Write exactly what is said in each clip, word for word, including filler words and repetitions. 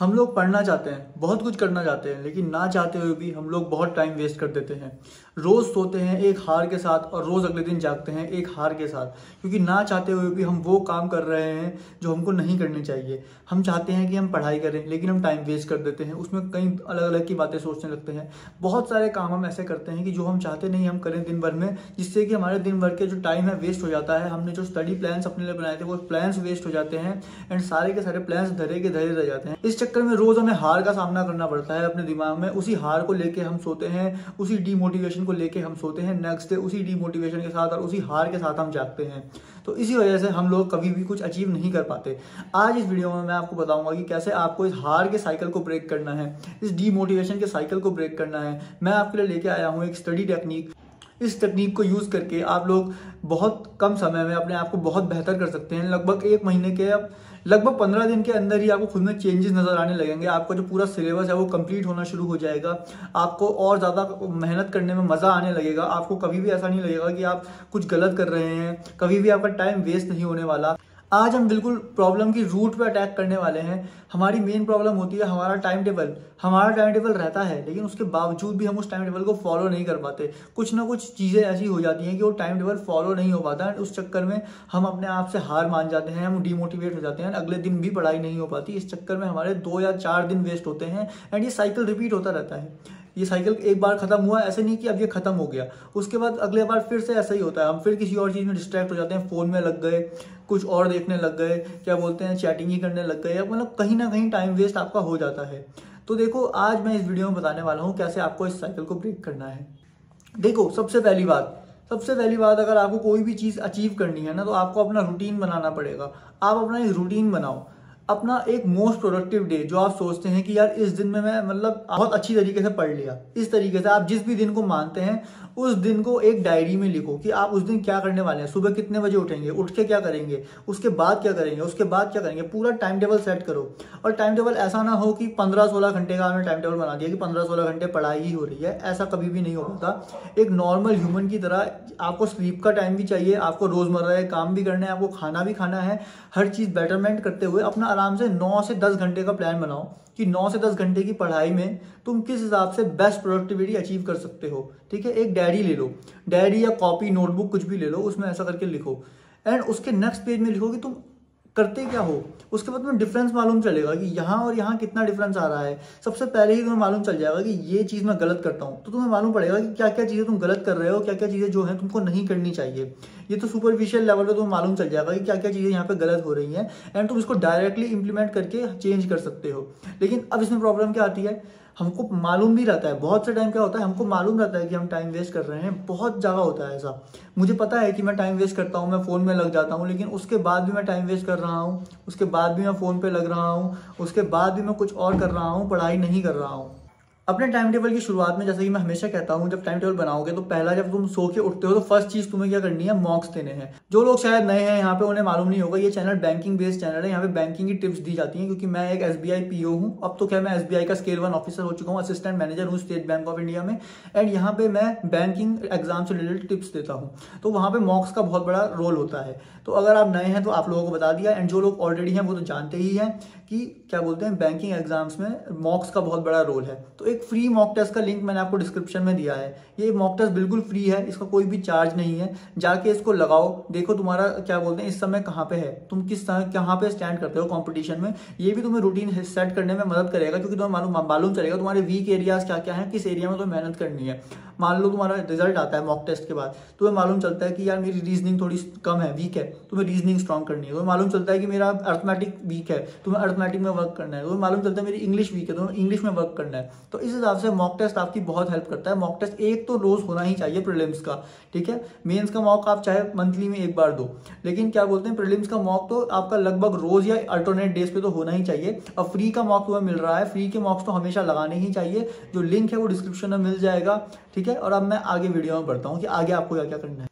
हम लोग पढ़ना चाहते हैं, बहुत कुछ करना चाहते हैं, लेकिन ना चाहते हुए भी हम लोग बहुत टाइम वेस्ट कर देते हैं। रोज़ सोते हैं एक हार के साथ और रोज़ अगले दिन जागते हैं एक हार के साथ, क्योंकि ना चाहते हुए भी हम वो काम कर रहे हैं जो हमको नहीं करने चाहिए। हम चाहते हैं कि हम पढ़ाई करें, लेकिन हम टाइम वेस्ट कर देते हैं, उसमें कई अलग अलग की बातें सोचने लगते हैं। बहुत सारे काम हम ऐसे करते हैं कि जो हम चाहते नहीं हम करें दिन भर में, जिससे कि हमारे दिन भर के जो टाइम है वेस्ट हो जाता है। हमने जो स्टडी प्लान्स अपने लिए बनाए थे वो प्लान्स वेस्ट हो जाते हैं एंड सारे के सारे प्लान्स धरे के धरे रह जाते हैं। इस चक्कर में रोज़ हमें हार का सामना करना पड़ता है। अपने दिमाग में उसी हार को लेके हम सोते हैं, उसी डीमोटिवेशन को लेके हम सोते हैं, नेक्स्ट डे उसी डीमोटिवेशन के साथ और उसी हार के साथ हम जागते हैं। तो इसी वजह से हम लोग कभी भी कुछ अचीव नहीं कर पाते। आज इस वीडियो में मैं आपको बताऊंगा कि कैसे आपको इस हार के साइकिल को ब्रेक करना है, इस डीमोटिवेशन के साइकिल को ब्रेक करना है। मैं आपके लिए लेके आया हूँ एक स्टडी टेक्निक। इस तकनीक को यूज़ करके आप लोग बहुत कम समय में अपने आप को बहुत बेहतर कर सकते हैं। लगभग एक महीने के, अब लगभग पंद्रह दिन के अंदर ही आपको खुद में चेंजेस नज़र आने लगेंगे। आपका जो पूरा सिलेबस है वो कंप्लीट होना शुरू हो जाएगा। आपको और ज़्यादा मेहनत करने में मज़ा आने लगेगा। आपको कभी भी ऐसा नहीं लगेगा कि आप कुछ गलत कर रहे हैं, कभी भी आपका टाइम वेस्ट नहीं होने वाला। आज हम बिल्कुल प्रॉब्लम की रूट पर अटैक करने वाले हैं। हमारी मेन प्रॉब्लम होती है हमारा टाइम टेबल। हमारा टाइम टेबल रहता है, लेकिन उसके बावजूद भी हम उस टाइम टेबल को फॉलो नहीं कर पाते। कुछ ना कुछ चीज़ें ऐसी हो जाती हैं कि वो टाइम टेबल फॉलो नहीं हो पाता है। उस चक्कर में हम अपने आप से हार मान जाते हैं, हम डीमोटिवेट हो जाते हैं, अगले दिन भी पढ़ाई नहीं हो पाती। इस चक्कर में हमारे दो या चार दिन वेस्ट होते हैं एंड ये साइकिल रिपीट होता रहता है। ये साइकिल एक बार खत्म हुआ, ऐसे नहीं कि अब ये खत्म हो गया, उसके बाद अगले बार फिर से ऐसा ही होता है। हम फिर किसी और चीज़ में डिस्ट्रैक्ट हो जाते हैं, फ़ोन में लग गए, कुछ और देखने लग गए, क्या बोलते हैं, चैटिंग ही करने लग गए, मतलब कहीं ना कहीं टाइम वेस्ट आपका हो जाता है। तो देखो, आज मैं इस वीडियो में बताने वाला हूँ कैसे आपको इस साइकिल को ब्रेक करना है। देखो, सबसे पहली बात सबसे पहली बात अगर आपको कोई भी चीज़ अचीव करनी है ना, तो आपको अपना रूटीन बनाना पड़ेगा। आप अपना एक रूटीन बनाओ, अपना एक मोस्ट प्रोडक्टिव डे, जो आप सोचते हैं कि यार इस दिन में मैं मतलब बहुत अच्छी तरीके से पढ़ लिया। इस तरीके से आप जिस भी दिन को मानते हैं उस दिन को एक डायरी में लिखो कि आप उस दिन क्या करने वाले हैं, सुबह कितने बजे उठेंगे, उठ के क्या करेंगे, उसके बाद क्या करेंगे, उसके बाद क्या करेंगे। पूरा टाइम टेबल सेट करो। और टाइम टेबल ऐसा ना हो कि पंद्रह सोलह घंटे का आपने टाइम टेबल बना दिया कि पंद्रह सोलह घंटे पढ़ाई ही हो रही है, ऐसा कभी भी नहीं होता। एक नॉर्मल ह्यूमन की तरह आपको स्लीप का टाइम भी चाहिए, आपको रोज़मर्रा के काम भी करना है, आपको खाना भी खाना है। हर चीज़ बेटरमेंट करते हुए अपना आराम से नौ से दस घंटे का प्लान बनाओ कि नौ से दस घंटे की पढ़ाई में तुम किस हिसाब से बेस्ट प्रोडक्टिविटी अचीव कर सकते हो। ठीक है, एक डायरी ले लो, डायरी या कॉपी, नोटबुक, कुछ भी ले लो, उसमें ऐसा करके लिखो। एंड उसके नेक्स्ट पेज में लिखो कि तुम करते क्या हो। उसके बाद तुम्हें डिफरेंस मालूम चलेगा कि यहाँ और यहाँ कितना डिफरेंस आ रहा है। सबसे पहले ही तुम्हें मालूम चल जाएगा कि ये चीज़ मैं गलत करता हूँ, तो तुम्हें मालूम पड़ेगा कि क्या क्या चीज़ें तुम गलत कर रहे हो, क्या क्या चीज़ें जो हैं तुमको नहीं करनी चाहिए। ये तो सुपरफिशियल लेवल पर तुम्हें मालूम चल जाएगा कि क्या क्या चीज़ें यहाँ पर गलत हो रही हैं एंड तुम इसको डायरेक्टली इंप्लीमेंट करके चेंज कर सकते हो। लेकिन अब इसमें प्रॉब्लम क्या आती है, हमको मालूम भी रहता है। बहुत से टाइम क्या होता है, हमको मालूम रहता है कि हम टाइम वेस्ट कर रहे हैं। बहुत ज़्यादा होता है ऐसा, मुझे पता है कि मैं टाइम वेस्ट करता हूँ, मैं फ़ोन में लग जाता हूँ, लेकिन उसके बाद भी मैं टाइम वेस्ट कर रहा हूँ, उसके बाद भी मैं फ़ोन पे लग रहा हूँ, उसके बाद भी मैं कुछ और कर रहा हूँ, पढ़ाई नहीं कर रहा हूँ। अपने टाइम टेबल की शुरुआत में, जैसे कि मैं हमेशा कहता हूँ, जब टाइम टेबल बनाओगे तो पहला, जब तुम सो के उठते हो तो फर्स्ट चीज़ तुम्हें क्या करनी है, मॉक्स देने हैं। जो लोग शायद नए हैं यहाँ पे, उन्हें मालूम नहीं होगा, ये चैनल बैंकिंग बेस्ड चैनल है, यहाँ पे बैंकिंग की टिप्स दी जाती हैं। क्योंकि मैं एक S B I P O हूँ, अब तो क्या मैं एस बी आई का स्केल वन ऑफिसर हो चुका हूँ, असिस्टेंट मैनेजर हूँ स्टेट बैंक ऑफ इंडिया में, एंड यहाँ पे मैं बैंकिंग एग्जाम से रिलेटेड टिप्स देता हूँ। तो वहाँ पर मॉक्स का बहुत बड़ा रोल होता है। तो अगर आप नए हैं तो आप लोगों को बता दिया, एंड जो लोग ऑलरेडी हैं वो तो जानते ही हैं कि क्या बोलते हैं, बैंकिंग एग्जाम्स में मॉक्स का बहुत बड़ा रोल है। तो एक फ्री मॉक टेस्ट का लिंक मैंने आपको डिस्क्रिप्शन में दिया है। ये मॉक टेस्ट बिल्कुल फ्री है, इसका कोई भी चार्ज नहीं है। जाके इसको लगाओ, देखो तुम्हारा क्या बोलते हैं इस समय कहाँ पे है, तुम किस समय कहाँ पे स्टैंड करते हो कंपटीशन में। ये भी तुम्हें रूटीन सेट करने में मदद करेगा, क्योंकि तुम्हें मालूम मालूम चलेगा तुम्हारे वीक एरियाज क्या क्या हैं, किस एरिया में तुम्हें मेहनत करनी है। मान लो तुम्हारा रिजल्ट आता है मॉक टेस्ट के बाद, तुम्हें मालूम चलता है कि यार मेरी रीजनिंग थोड़ी कम है, वीक है, तुम्हें रीजनिंग स्ट्रांग करनी है। तुम्हें मालूम चलता है कि मेरा अर्थमेटिक वीक है, तुम्हें अर्थमेटिक में वर्क करना है। तुम्हें मालूम चलता है मेरी इंग्लिश वीक है, तुम्हें इंग्लिश में वर्क करना है। तो इस हिसाब से मॉक टेस्ट आपकी बहुत हेल्प करता है। मॉक टेस्ट एक तो रोज होना ही चाहिए प्रीलिम्स का, ठीक है। मेंस का मॉक आप चाहे मंथली में एक बार दो, लेकिन क्या बोलते हैं प्रीलिम्स का मॉक तो आपका लगभग रोज या अल्टरनेट डेज पे तो होना ही चाहिए। और फ्री का मॉक तुम्हें मिल रहा है, फ्री के मॉक्स तो हमेशा लगाने ही चाहिए। जो लिंक है वो डिस्क्रिप्शन में मिल जाएगा, ठीक है। और अब मैं आगे वीडियो में बढ़ता हूँ कि आगे आपको क्या क्या करना है।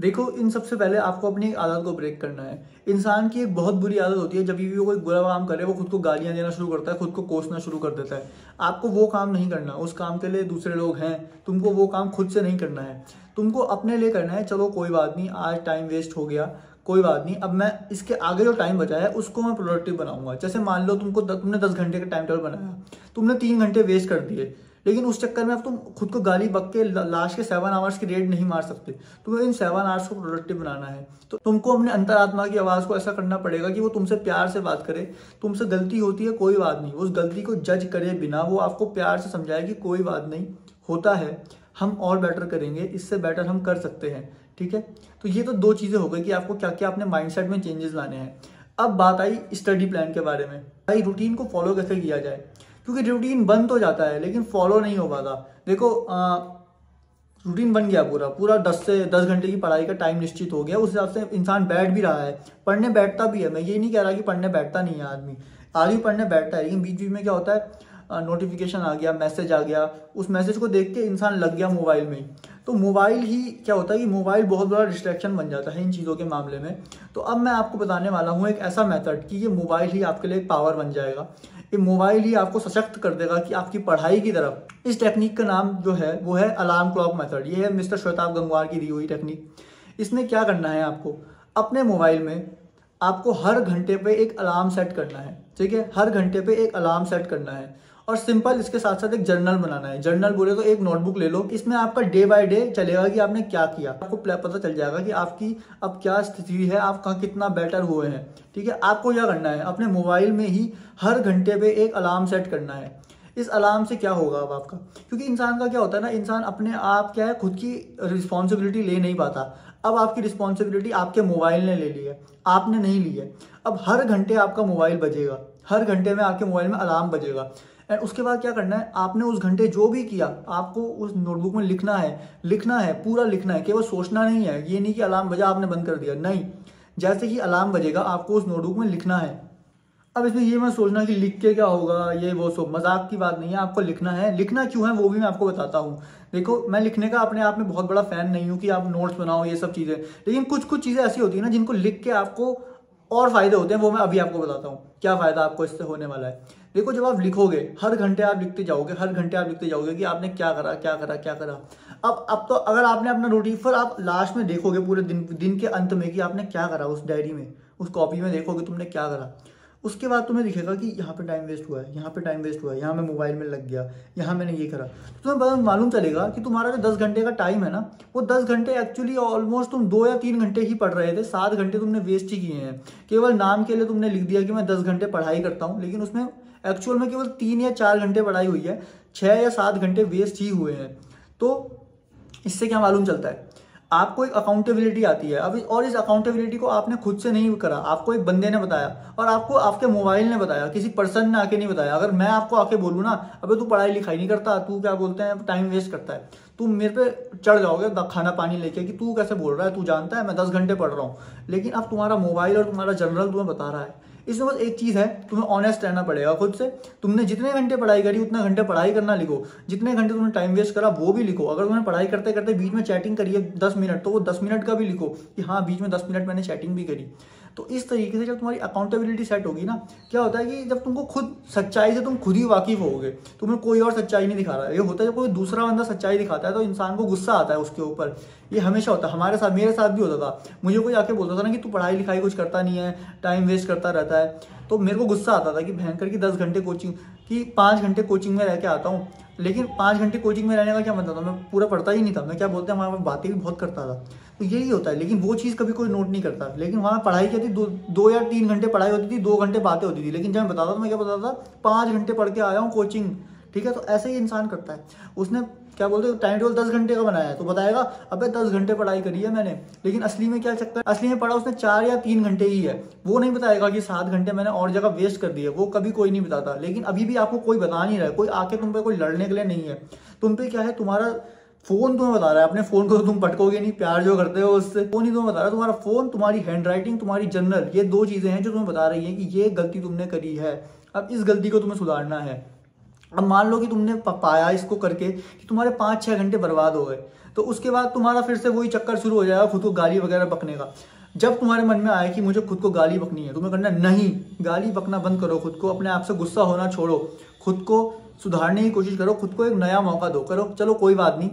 देखो, इन सबसे पहले आपको अपनी आदत को ब्रेक करना है। इंसान की एक बहुत बुरी आदत होती है, जब भी वो कोई बुरा काम करे वो खुद को गालियाँ देना शुरू करता है, खुद को कोसना शुरू कर देता है। आपको वो काम नहीं करना, उस काम के लिए दूसरे लोग हैं, तुमको वो काम खुद से नहीं करना है, तुमको अपने लिए करना है। चलो कोई बात नहीं, आज टाइम वेस्ट हो गया, कोई बात नहीं। अब मैं इसके आगे जो टाइम बचा है उसको मैं प्रोडक्टिव बनाऊंगा। जैसे मान लो तुमको तुमने दस घंटे का टाइम टेबल बनाया, तुमने तीन घंटे वेस्ट कर दिए, लेकिन उस चक्कर में अब तुम खुद को गाली बक के लास्ट के सेवन आवर्स की रेड नहीं मार सकते। तुम्हें इन सेवन आवर्स को प्रोडक्टिव बनाना है तो तुमको अपने अंतरात्मा की आवाज़ को ऐसा करना पड़ेगा कि वो तुमसे प्यार से बात करे। तुमसे गलती होती है, कोई बात नहीं, उस गलती को जज करे बिना वो आपको प्यार से समझाए कि कोई बात नहीं, होता है, हम और बेटर करेंगे, इससे बेटर हम कर सकते हैं। ठीक है, तो ये तो दो चीज़ें हो गई कि आपको क्या क्या अपने माइंडसेट में चेंजेस लाने हैं। अब बात आई स्टडी प्लान के बारे में। भाई रूटीन को फॉलो कैसे किया जाए, क्योंकि रूटीन बन तो जाता है लेकिन फॉलो नहीं हो पाता। देखो रूटीन बन गया पूरा पूरा दस से दस घंटे की पढ़ाई का टाइम निश्चित हो गया, उस हिसाब से इंसान बैठ भी रहा है, पढ़ने बैठता भी है। मैं ये नहीं कह रहा कि पढ़ने बैठता नहीं है आदमी, आदमी पढ़ने बैठता है, लेकिन बीच बीच में क्या होता है, नोटिफिकेशन आ गया, मैसेज आ गया, उस मैसेज को देख के इंसान लग गया मोबाइल में ही। तो मोबाइल ही क्या होता है कि मोबाइल बहुत बड़ा डिस्ट्रैक्शन बन जाता है इन चीज़ों के मामले में। तो अब मैं आपको बताने वाला हूँ एक ऐसा मेथड कि ये मोबाइल ही आपके लिए एक पावर बन जाएगा, ये मोबाइल ही आपको सशक्त कर देगा कि आपकी पढ़ाई की तरफ। इस टेक्निक का नाम जो है वो है अलार्म क्लॉक मेथड। ये है मिस्टर श्वेताब गंगवार की दी हुई टेक्निक। इसमें क्या करना है, आपको अपने मोबाइल में आपको हर घंटे पे एक अलार्म सेट करना है। ठीक है, हर घंटे पे एक अलार्म सेट करना है और सिंपल इसके साथ साथ एक जर्नल बनाना है। जर्नल बोले तो एक नोटबुक ले लो, इसमें आपका डे बाय डे चलेगा कि आपने क्या किया, आपको पता चल जाएगा कि आपकी अब क्या स्थिति है, आप कहाँ कितना बेटर हुए हैं। ठीक है, आपको क्या करना है, अपने मोबाइल में ही हर घंटे पे एक अलार्म सेट करना है। इस अलार्म से क्या होगा अब आपका, क्योंकि इंसान का क्या होता है ना, इंसान अपने आप क्या है खुद की रिस्पॉन्सिबिलिटी ले नहीं पाता। अब आपकी रिस्पॉन्सिबिलिटी आपके मोबाइल ने ले ली है, आपने नहीं ली है। अब हर घंटे आपका मोबाइल बजेगा, हर घंटे में आपके मोबाइल में अलार्म बजेगा। एंड उसके बाद क्या करना है, आपने उस घंटे जो भी किया आपको उस नोटबुक में लिखना है, लिखना है, पूरा लिखना है, केवल सोचना नहीं है। ये नहीं कि अलार्म बजा आपने बंद कर दिया, नहीं, जैसे ही अलार्म बजेगा आपको उस नोटबुक में लिखना है। अब इसमें ये मत सोचना कि लिख के क्या होगा, ये वो सब मजाक की बात नहीं है, आपको लिखना है। लिखना क्यों है वो भी मैं आपको बताता हूँ। देखो मैं लिखने का अपने आप में बहुत बड़ा फैन नहीं हूँ कि आप नोट्स बनाओ ये सब चीज़ें, लेकिन कुछ कुछ चीज़ें ऐसी होती है ना जिनको लिख के आपको और फायदे होते हैं, वो मैं अभी आपको बताता हूँ क्या फ़ायदा आपको इससे होने वाला है। देखो जब आप लिखोगे, हर घंटे आप लिखते जाओगे, हर घंटे आप लिखते जाओगे कि आपने क्या करा क्या करा क्या करा। अब अब तो अगर आपने अपना रूटीन, फिर आप लास्ट में देखोगे पूरे दिन दिन के अंत में कि आपने क्या करा, उस डायरी में, उस कॉपी में देखोगे तुमने क्या करा। उसके बाद तुम्हें दिखेगा कि यहाँ पे टाइम वेस्ट हुआ है, यहाँ पे टाइम वेस्ट हुआ है, यहाँ मैं मोबाइल में लग गया, यहाँ मैंने ये करा। तो तुम्हें मालूम चलेगा कि तुम्हारा जो दस घंटे का टाइम है ना, वो दस घंटे एक्चुअली ऑलमोस्ट तुम दो या तीन घंटे ही पढ़ रहे थे, सात घंटे तुमने वेस्ट ही किए हैं। केवल नाम के लिए तुमने लिख दिया कि मैं दस घंटे पढ़ाई करता हूँ, लेकिन उसमें एक्चुअल में केवल तीन या चार घंटे पढ़ाई हुई है, छः या सात घंटे वेस्ट ही हुए हैं। तो इससे क्या मालूम चलता है, आपको एक अकाउंटेबिलिटी आती है। अब और इस अकाउंटेबिलिटी को आपने खुद से नहीं करा, आपको एक बंदे ने बताया और आपको आपके मोबाइल ने बताया, किसी पर्सन ने आके नहीं बताया। अगर मैं आपको आके बोलूँ ना, अबे तू पढ़ाई लिखाई नहीं करता, तू क्या बोलते हैं टाइम वेस्ट करता है, तुम मेरे पे चढ़ जाओगे खाना पानी लेके कि तू कैसे बोल रहा है, तू जानता है मैं दस घंटे पढ़ रहा हूँ। लेकिन अब तुम्हारा मोबाइल और तुम्हारा जर्नल तुम्हें बता रहा है। इसमें बस एक चीज़ है, तुम्हें ऑनेस्ट रहना पड़ेगा खुद से। तुमने जितने घंटे पढ़ाई करी उतने घंटे पढ़ाई करना लिखो, जितने घंटे तुमने टाइम वेस्ट करा वो भी लिखो। अगर तुमने पढ़ाई करते करते बीच में चैटिंग करी है दस मिनट, तो वो दस मिनट का भी लिखो कि हाँ बीच में दस मिनट मैंने चैटिंग भी करी। तो इस तरीके से जब तुम्हारी अकाउंटेबिलिटी सेट होगी ना, क्या होता है कि जब तुमको खुद सच्चाई से तुम खुद ही वाकिफ होगे, तुम्हें कोई और सच्चाई नहीं दिखा रहा है। ये होता है जब कोई दूसरा बंदा सच्चाई दिखाता है तो इंसान को गुस्सा आता है उसके ऊपर। ये हमेशा होता है, हमारे साथ, मेरे साथ भी होता था। मुझे कोई आके बोलता था ना कि तू पढ़ाई लिखाई कुछ करता नहीं है, टाइम वेस्ट करता रहता है, तो मेरे को गुस्सा आता था कि भयंकर की दस घंटे कोचिंग की पाँच घंटे कोचिंग में रह के आता हूँ। लेकिन पाँच घंटे कोचिंग में रहने का क्या मतलब था, मैं पूरा पढ़ता ही नहीं था। मैं क्या बोलते हैं वहाँ पर बातें भी बहुत करता था, तो यही होता है। लेकिन वो चीज़ कभी कोई नोट नहीं करता। लेकिन वहाँ पढ़ाई क्या थी, दो दो या तीन घंटे पढ़ाई होती थी, दो घंटे बातें होती थी। लेकिन जब मैं बताता था, मैं क्या बताता था, पाँच घंटे पढ़ के आया हूँ कोचिंग। ठीक है, तो ऐसे ही इंसान करता है। उसने क्या बोलते हैं टाइम टेबल दस घंटे का बनाया है, तो बताएगा अबे दस घंटे पढ़ाई करी है मैंने, लेकिन असली में क्या चक्कर है, असली में पढ़ा उसने चार या तीन घंटे ही है। वो नहीं बताएगा कि सात घंटे मैंने और जगह वेस्ट कर दिए, वो कभी कोई नहीं बताता। लेकिन अभी भी आपको कोई बता नहीं रहा है, कोई आके तुम पे कोई लड़ने के लिए नहीं है। तुम पे क्या है, तुम्हारा फोन तुम्हें बता रहा है। अपने फोन को तो तुम पटकोगे नहीं, प्यार जो करते हो उससे, फोन ही तुम्हें बता रहा है। तुम्हारा फोन, तुम्हारी हैंडराइटिंग, तुम्हारी जर्नल, ये दो चीजें हैं जो तुम्हें बता रही है कि ये गलती तुमने करी है, अब इस गलती को तुम्हें सुधारना है। अब मान लो कि तुमने पाया इसको करके कि तुम्हारे पाँच छः घंटे बर्बाद हो गए, तो उसके बाद तुम्हारा फिर से वही चक्कर शुरू हो जाएगा खुद को गाली वगैरह बकने का। जब तुम्हारे मन में आए कि मुझे खुद को गाली बकनी है, तुम्हें करना नहीं, गाली बकना बंद करो, खुद को अपने आप से गुस्सा होना छोड़ो, खुद को सुधारने की कोशिश करो, खुद को एक नया मौका दो, करो चलो कोई बात नहीं,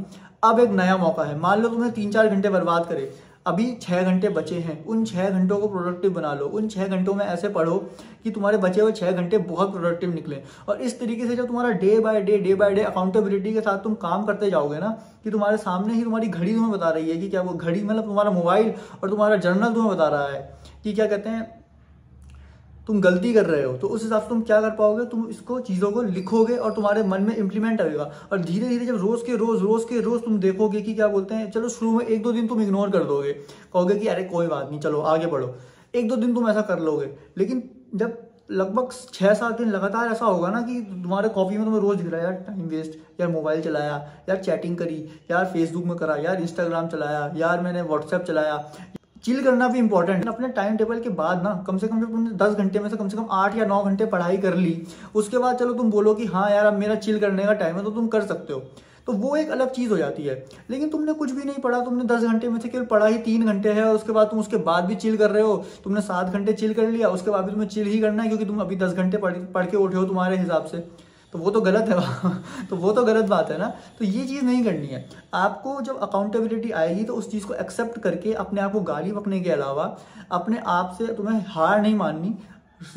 अब एक नया मौका है। मान लो तुमने तीन चार घंटे बर्बाद करे, अभी छः घंटे बचे हैं, उन छः घंटों को प्रोडक्टिव बना लो। उन छः घंटों में ऐसे पढ़ो कि तुम्हारे बचे हुए छः घंटे बहुत प्रोडक्टिव निकले। और इस तरीके से जब तुम्हारा day by day day by day accountability के साथ तुम काम करते जाओगे ना, कि तुम्हारे सामने ही तुम्हारी घड़ी तुम्हें बता रही है कि क्या वो घड़ी मतलब तुम्हारा मोबाइल और तुम्हारा जर्नल तुम्हें बता रहा है कि क्या कहते हैं तुम गलती कर रहे हो, तो उस हिसाब से तुम क्या कर पाओगे, तुम इसको चीज़ों को लिखोगे और तुम्हारे मन में इंप्लीमेंट आएगा। और धीरे धीरे जब रोज़ के रोज़ रोज़ के रोज़ तुम देखोगे कि क्या बोलते हैं, चलो शुरू में एक दो दिन तुम इग्नोर कर दोगे, कहोगे कि अरे कोई बात नहीं चलो आगे बढ़ो, एक दो दिन तुम ऐसा कर लोगे। लेकिन जब लगभग छः सात दिन लगातार ऐसा होगा ना कि तुम्हारे कॉपी में तुम्हें रोज़ गिरा यार टाइम वेस्ट, यार मोबाइल चलाया, यार चैटिंग करी, यार फेसबुक में करा, यार इंस्टाग्राम चलाया, यार मैंने व्हाट्सएप चलाया। चिल करना भी इंपॉर्टेंट है। अपने टाइम टेबल के बाद ना कम से कम जब तुमने दस घंटे में से कम से कम आठ या नौ घंटे पढ़ाई कर ली, उसके बाद चलो तुम बोलो कि हाँ यार अब मेरा चिल करने का टाइम है, तो तुम कर सकते हो, तो वो एक अलग चीज़ हो जाती है। लेकिन तुमने कुछ भी नहीं पढ़ा, तुमने दस घंटे में से केवल पढ़ा ही तीन घंटे है, और उसके बाद तुम उसके बाद भी चिल कर रहे हो, तुमने सात घंटे चिल कर लिया, उसके बाद भी तुम्हें चिल ही करना है क्योंकि तुम अभी दस घंटे पढ़ पढ़ के उठे हो तुम्हारे हिसाब से, तो वो तो गलत है तो वो तो गलत बात है ना। तो ये चीज़ नहीं करनी है आपको। जब अकाउंटेबिलिटी आएगी तो उस चीज़ को एक्सेप्ट करके अपने आप को गाली बकने के अलावा अपने आप से तुम्हें हार नहीं माननी।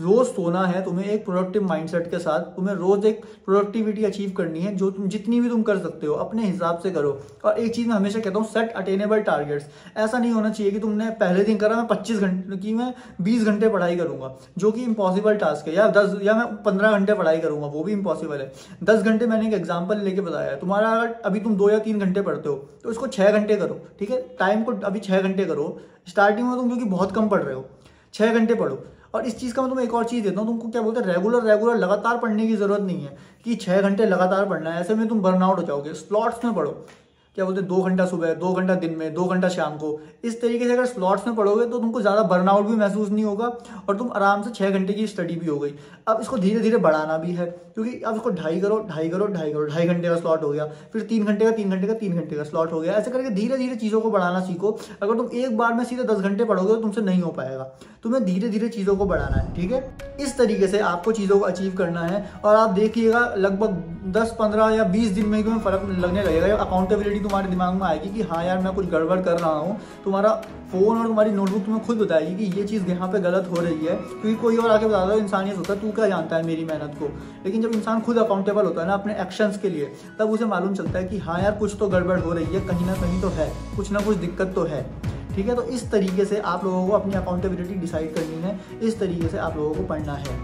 रोज़ सोना है तुम्हें एक प्रोडक्टिव माइंडसेट के साथ, तुम्हें रोज़ एक प्रोडक्टिविटी अचीव करनी है जो तुम जितनी भी तुम कर सकते हो अपने हिसाब से करो। और एक चीज़ मैं हमेशा कहता हूँ, सेट अटेनेबल टारगेट्स। ऐसा नहीं होना चाहिए कि तुमने पहले दिन करा मैं पच्चीस घंटे की मैं बीस घंटे पढ़ाई करूँगा, जो कि इम्पॉसिबल टास्क है, या दस या मैं पंद्रह घंटे पढ़ाई करूँगा, वो भी इम्पॉसिबल है। दस घंटे मैंने एक एग्जाम्पल लेके बताया है। तुम्हारा अगर अभी तुम दो या तीन घंटे पढ़ते हो तो इसको छः घंटे करो, ठीक है, टाइम को अभी छः घंटे करो। स्टार्टिंग में तुम क्योंकि बहुत कम पढ़ रहे हो, छः घंटे पढ़ो। और इस चीज़ का मैं तुम्हें एक और चीज़ देता हूँ, तुमको क्या बोलते हैं रेगुलर रेगुलर लगातार पढ़ने की ज़रूरत नहीं है कि छः घंटे लगातार पढ़ना है, ऐसे में तुम बर्नआउट हो जाओगे। स्लॉट्स में पढ़ो, क्या बोलते हैं दो घंटा सुबह, दो घंटा दिन में, दो घंटा शाम को। इस तरीके से अगर स्लॉट्स में पढ़ोगे तो तुमको ज़्यादा बर्नआउट भी महसूस नहीं होगा और तुम आराम से छः घंटे की स्टडी भी हो गई। अब इसको धीरे धीरे बढ़ाना भी है क्योंकि अब इसको ढाई करो, ढाई करो, ढाई करो, ढाई घंटे का स्लॉट हो गया, फिर तीन घंटे का, तीन घंटे का, तीन घंटे का स्लॉट हो गया। ऐसे करके धीरे धीरे चीज़ों को बढ़ाना सीखो। अगर तुम एक बार में सीधे दस घंटे पढ़ोगे तो तुमसे नहीं हो पाएगा, तुम्हें धीरे धीरे चीज़ों को बढ़ाना है, ठीक है। इस तरीके से आपको चीज़ों को अचीव करना है और आप देखिएगा लगभग दस पंद्रह या बीस दिन में तुम्हें फ़र्क लगने लगेगा। जब अकाउंटेबिलिटी तुम्हारे दिमाग में आएगी कि हाँ यार मैं कुछ गड़बड़ कर रहा हूँ, तुम्हारा फ़ोन और तुम्हारी नोटबुक तुम्हें खुद बताएगी कि ये चीज़ यहाँ पे गलत हो रही है, क्योंकि कोई और आके बता दो, इंसान ये सोचता है तू क्या जानता है मेरी मेहनत को। लेकिन जब इंसान खुद अकाउंटेबल होता है ना अपने एक्शंस के लिए, तब उसे मालूम चलता है कि हाँ यार कुछ तो गड़बड़ हो रही है, कहीं ना कहीं तो है, कुछ ना कुछ दिक्कत तो है, ठीक है। तो इस तरीके से आप लोगों को अपनी अकाउंटेबिलिटी डिसाइड करनी है, इस तरीके से आप लोगों को पढ़ना है।